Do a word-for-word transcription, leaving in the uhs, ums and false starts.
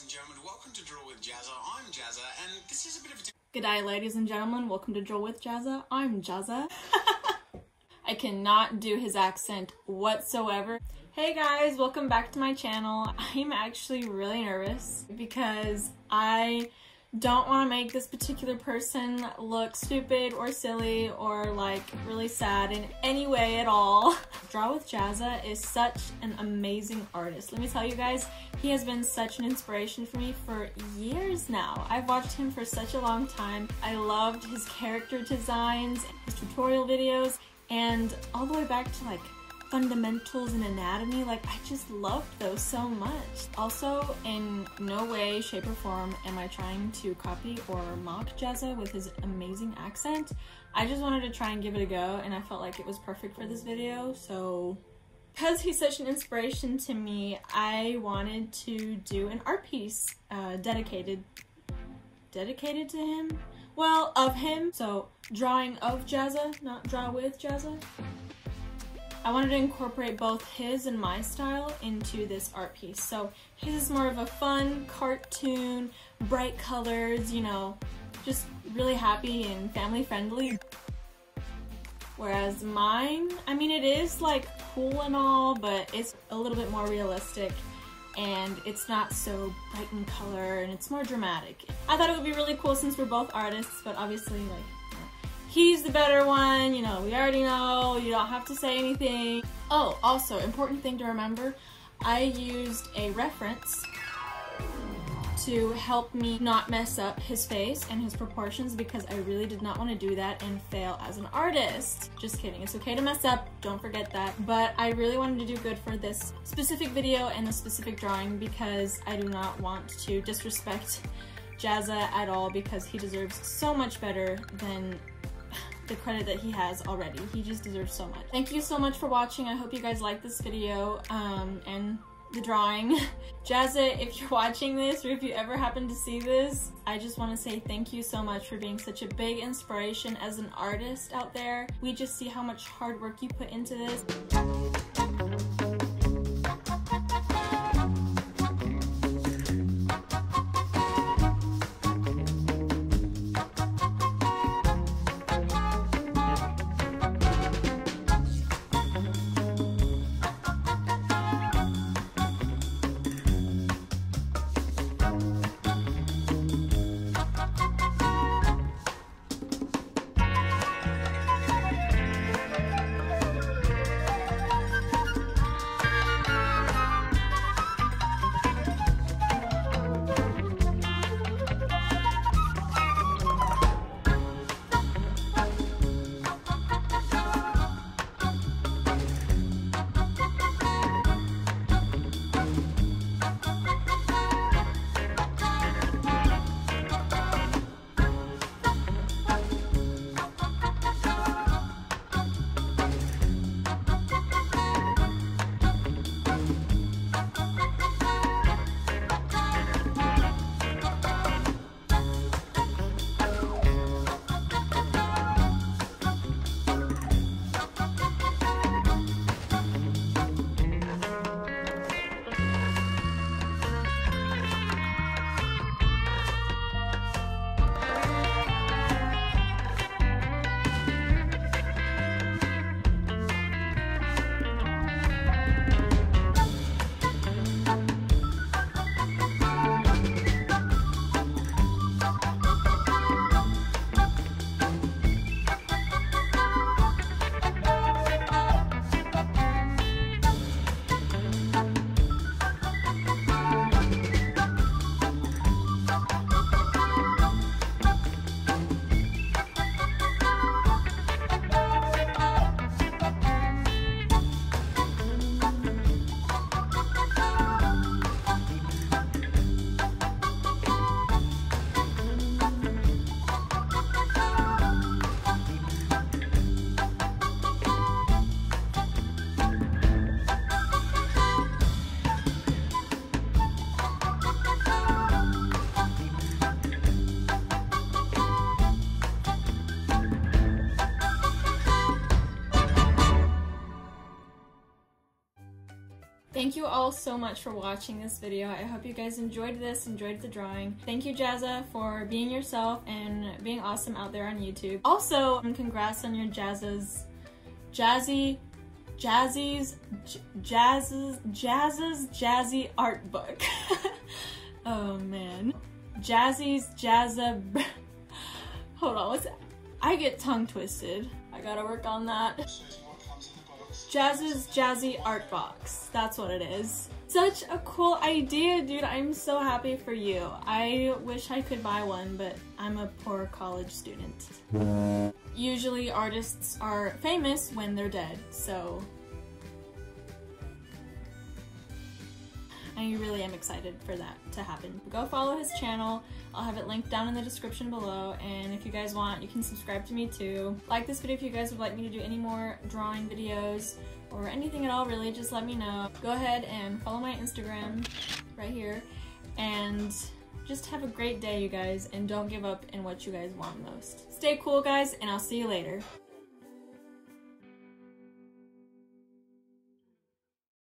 ladies and gentlemen, welcome to Draw with Jazza. I'm Jazza, and this is a bit of a... G'day, ladies and gentlemen, welcome to Draw with Jazza. I'm Jazza. I cannot do his accent whatsoever. Hey guys, welcome back to my channel. I'm actually really nervous because I don't want to make this particular person look stupid or silly or like really sad in any way at all. Draw with Jazza is such an amazing artist. Let me tell you guys, he has been such an inspiration for me for years now. I've watched him for such a long time. I loved his character designs, his tutorial videos, and all the way back to like fundamentals and anatomy. Like, I just loved those so much. Also, in no way, shape, or form am I trying to copy or mock Jazza with his amazing accent. I just wanted to try and give it a go, and I felt like it was perfect for this video. So because he's such an inspiration to me, I wanted to do an art piece uh, dedicated dedicated to him. Well, of him. So drawing of Jazza, not draw with Jazza. I wanted to incorporate both his and my style into this art piece. So his is more of a fun cartoon, bright colors, you know, just really happy and family friendly. Whereas mine, I mean, it is like cool and all, but it's a little bit more realistic and it's not so bright in color and it's more dramatic. I thought it would be really cool since we're both artists, but obviously like he's the better one, you know, we already know, you don't have to say anything. Oh, also, important thing to remember, I used a reference to help me not mess up his face and his proportions because I really did not want to do that and fail as an artist. Just kidding, it's okay to mess up, don't forget that. But I really wanted to do good for this specific video and a specific drawing because I do not want to disrespect Jazza at all because he deserves so much better than the credit that he has already. He just deserves so much. Thank you so much for watching. I hope you guys liked this video um, and the drawing. Jazza, if you're watching this or if you ever happen to see this, I just want to say thank you so much for being such a big inspiration as an artist out there. We just see how much hard work you put into this. Thank you all so much for watching this video. I hope you guys enjoyed this, enjoyed the drawing. Thank you, Jazza, for being yourself and being awesome out there on YouTube. Also, congrats on your Jazza's, Jazzy, Jazzy's, Jazza's, Jazza's Jazzy Art Book. Oh man. Jazzy's Jazza, hold on, what's that? I get tongue twisted. I gotta work on that. Jazzy's Jazzy Art Box. That's what it is. Such a cool idea, dude. I'm so happy for you. I wish I could buy one, but I'm a poor college student. Usually artists are famous when they're dead, so I really am excited for that to happen. Go follow his channel. I'll have it linked down in the description below, and if you guys want, you can subscribe to me too. Like this video if you guys would like me to do any more drawing videos or anything at all, really. Just let me know. Go ahead and follow my Instagram right here, and just have a great day, you guys, and don't give up in what you guys want most. Stay cool, guys, and I'll see you later.